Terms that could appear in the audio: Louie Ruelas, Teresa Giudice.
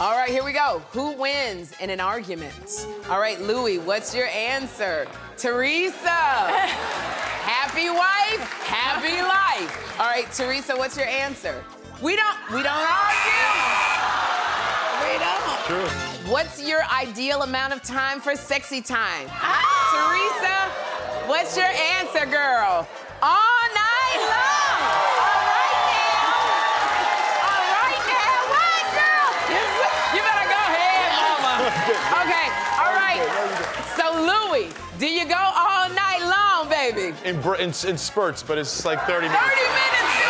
All right, here we go. Who wins in an argument? All right, Louie, what's your answer? Teresa. Happy wife, happy life. All right, Teresa, what's your answer? We don't argue. We don't. True. What's your ideal amount of time for sexy time? Teresa, what's your answer, girl? All night long. All right now, what, girl? You better go ahead, mama. Okay, all right. So, Louie, do you go all night long, baby? In spurts, but it's like 30 minutes. 30 minutes.